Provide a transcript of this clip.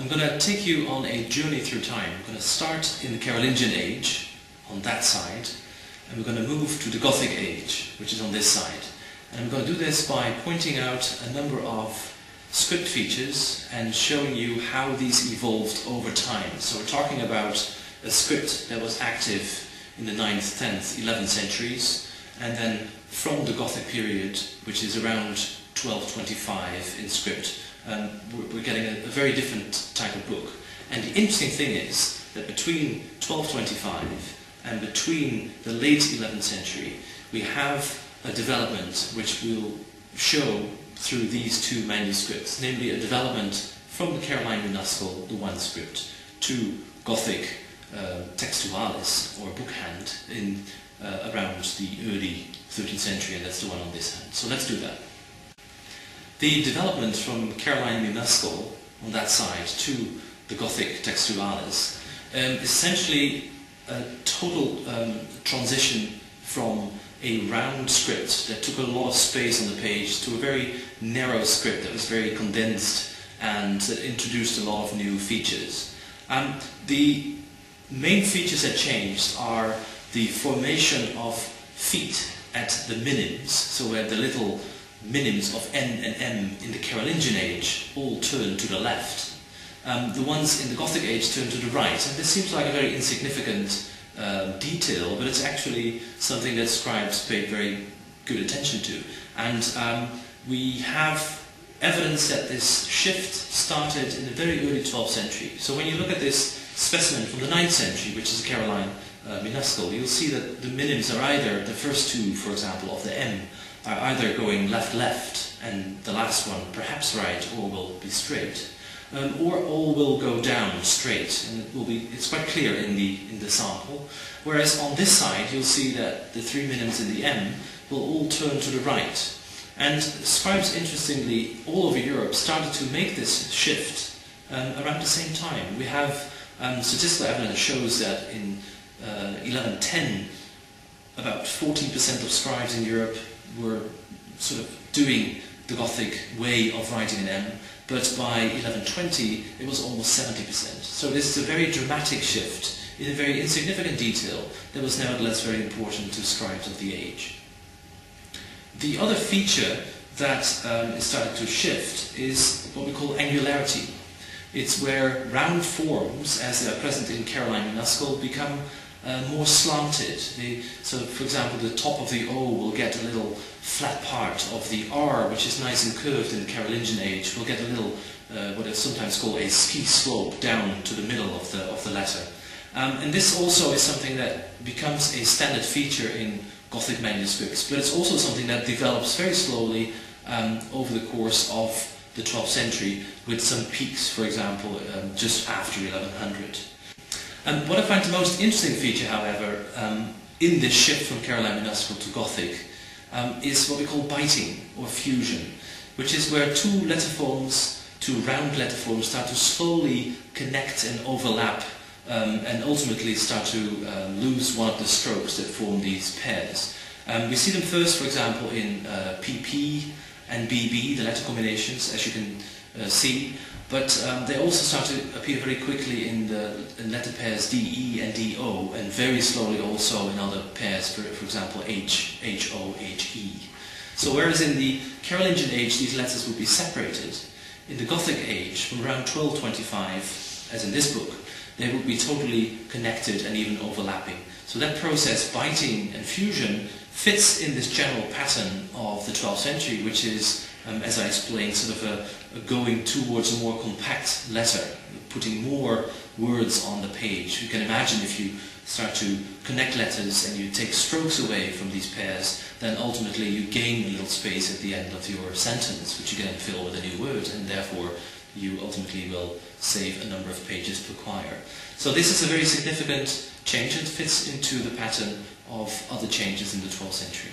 I'm going to take you on a journey through time. I'm going to start in the Carolingian age, on that side, and we're going to move to the Gothic age, which is on this side. And I'm going to do this by pointing out a number of script features and showing you how these evolved over time. So we're talking about a script that was active in the 9th, 10th, 11th centuries, and then from the Gothic period, which is around 1225 in script, we're getting a very different type of book. And the interesting thing is that between 1225 and between the late 11th century, we have a development which we'll show through these two manuscripts, namely a development from the Caroline minuscule, the one script, to Gothic textualis, or bookhand, in around the early 13th century, and that's the one on this hand. So let's do that. The development from Caroline minuscule on that side to the Gothic textualis is essentially a total transition from a round script that took a lot of space on the page to a very narrow script that was very condensed and introduced a lot of new features. The main features that changed are the formation of feet at the minims, so where the little minims of N and M in the Carolingian age all turn to the left. The ones in the Gothic age turn to the right, and this seems like a very insignificant detail, but it's actually something that scribes paid very good attention to. And we have evidence that this shift started in the very early 12th century. So when you look at this specimen from the 9th century, which is the Caroline minuscule, you'll see that the minims are either, the first two, for example, of the M, are either going left-left, and the last one perhaps right, or will be straight, or all will go down straight, and it will be, it's quite clear in the sample. Whereas on this side you'll see that the three minims in the M will all turn to the right. And scribes, interestingly, all over Europe started to make this shift around the same time. We have statistical evidence shows that in 1110 about 40% of scribes in Europe were sort of doing the Gothic way of writing an M, but by 1120 it was almost 70%. So this is a very dramatic shift in a very insignificant detail that was nevertheless very important to scribes of the age. The other feature that is starting to shift is what we call angularity. It's where round forms, as they are present in Caroline minuscule, become more slanted. So, for example, the top of the O will get a little flat part of the R, which is nice and curved in the Carolingian age, will get a little, what is sometimes called a ski slope, down to the middle of the letter. And this also is something that becomes a standard feature in Gothic manuscripts, but it's also something that develops very slowly over the course of the 12th century, with some peaks, for example, just after 1100. And what I find the most interesting feature, however, in this shift from Caroline minuscule to Gothic, is what we call biting, or fusion, which is where two letter forms, two round letter forms, start to slowly connect and overlap, and ultimately start to lose one of the strokes that form these pairs. We see them first, for example, in PP and BB, the letter combinations, as you can see. But they also start to appear very quickly in letter pairs DE and DO, and very slowly also in other pairs, for example H, HO, HE. So whereas in the Carolingian age these letters would be separated, in the Gothic age, from around 1225, as in this book, they would be totally connected and even overlapping. So that process, biting and fusion, fits in this general pattern of the 12th century, which is, as I explained, sort of a going towards a more compact letter, putting more words on the page. You can imagine if you start to connect letters and you take strokes away from these pairs, then ultimately you gain a little space at the end of your sentence, which you can fill with a new word, and therefore you ultimately will save a number of pages per quire. So this is a very significant change, and fits into the pattern of other changes in the 12th century.